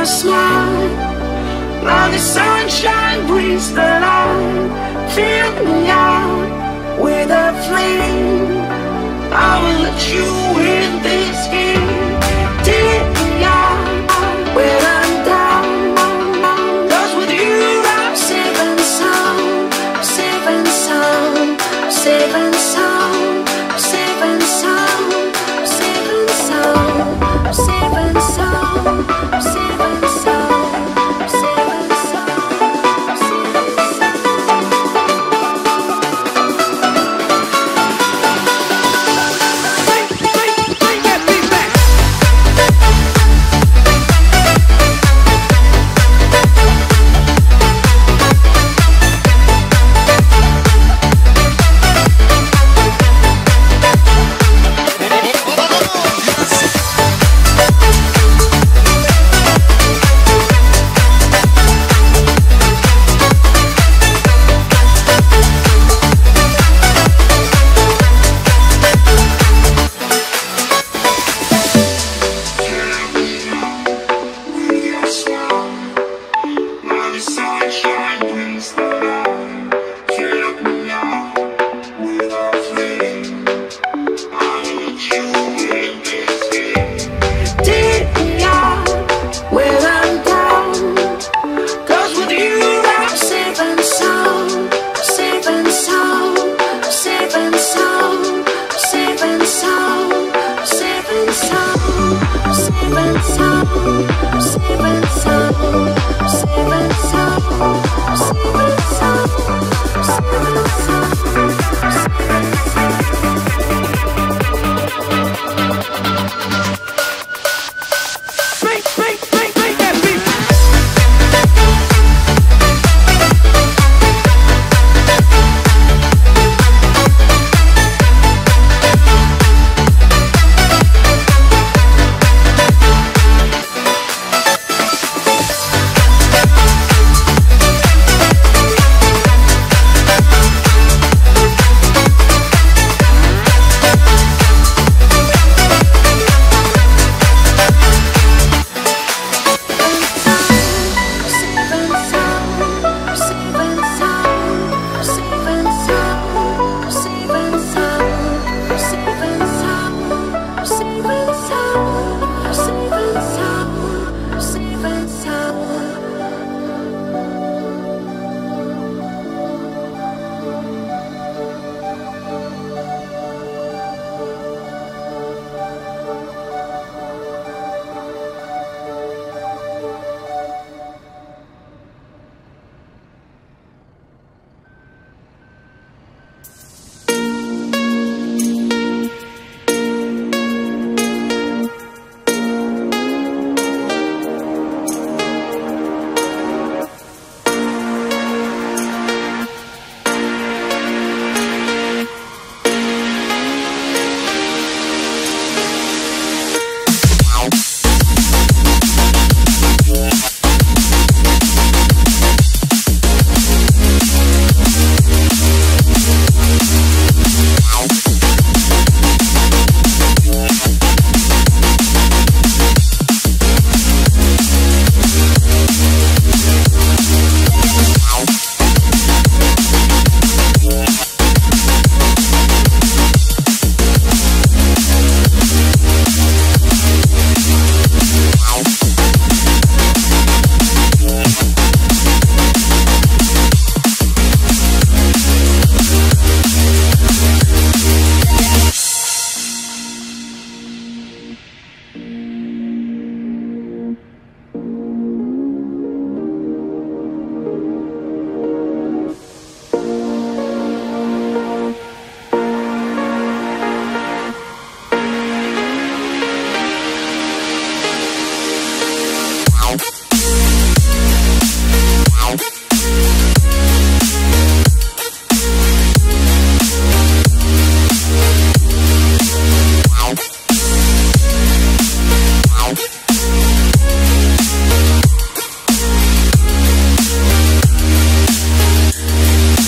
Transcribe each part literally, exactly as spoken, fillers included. a smile. Now the sunshine brings the light. Fill me out with a flame. I will let you in this game. Take me out with a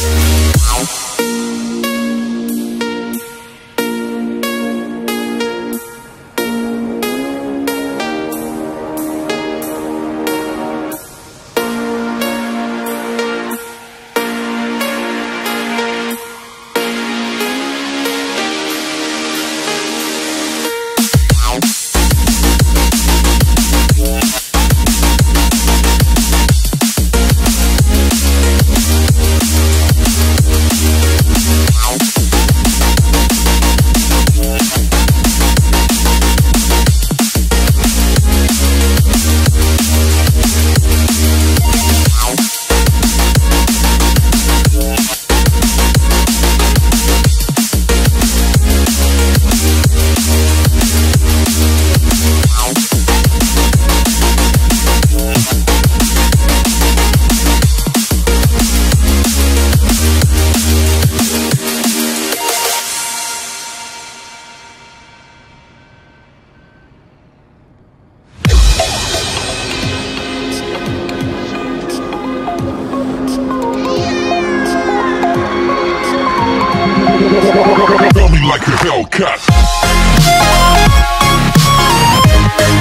we Tell me like a Hellcat. Coming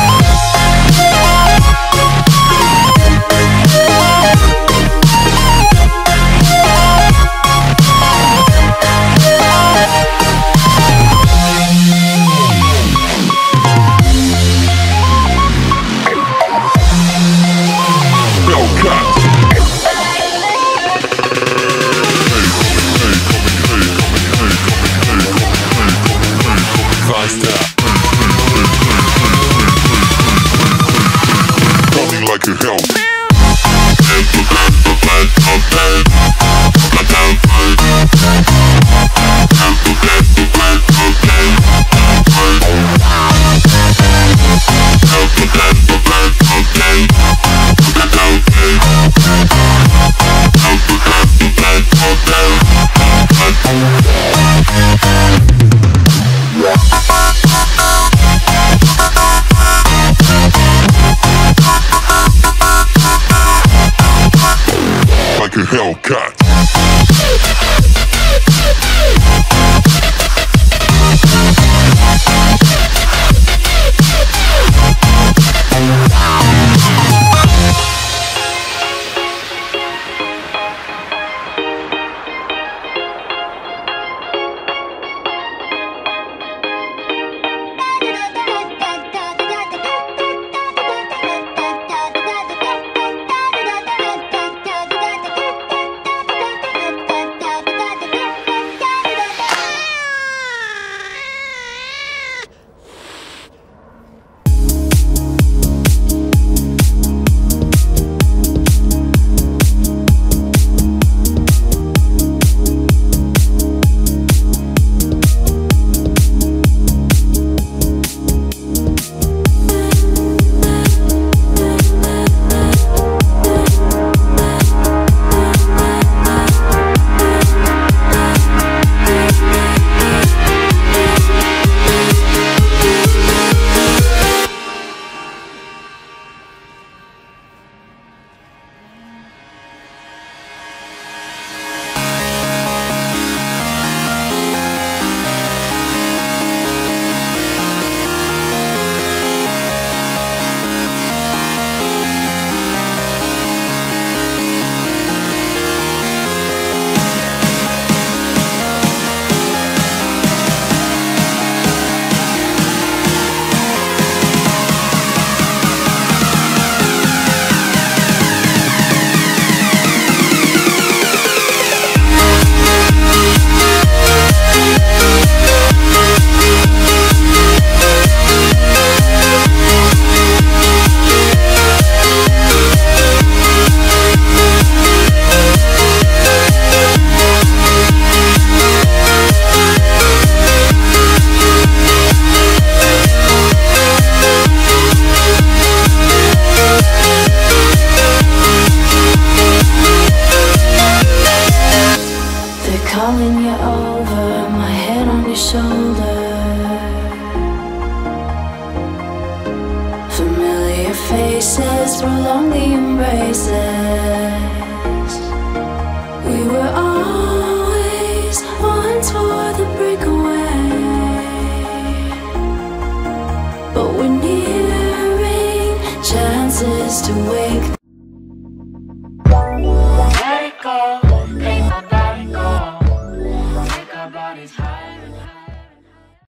Coming like a hell. Like a Hellcat. Bye. Darling, you're over, my head on your shoulder. Familiar faces prolong the embraces. We were always one for the breakaway, but we're nearing chances to wake